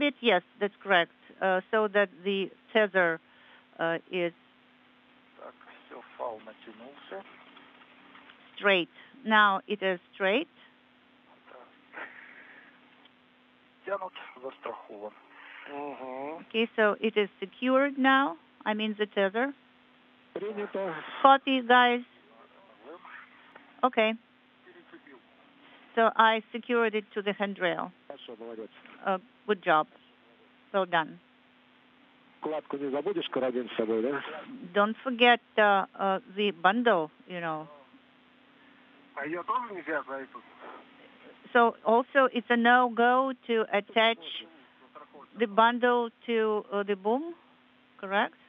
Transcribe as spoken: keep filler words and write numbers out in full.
bit, yes, that's correct. Uh, so that the tether uh, is straight. Now it is straight. Mm-hmm. Okay, so it is secured now. I mean the tether. Copy, guys. Okay. So I secured it to the handrail. Uh, good job. Well done. Don't forget uh, uh, the bundle, you know. So also it's a no-go to attach the bundle to uh, the boom, correct?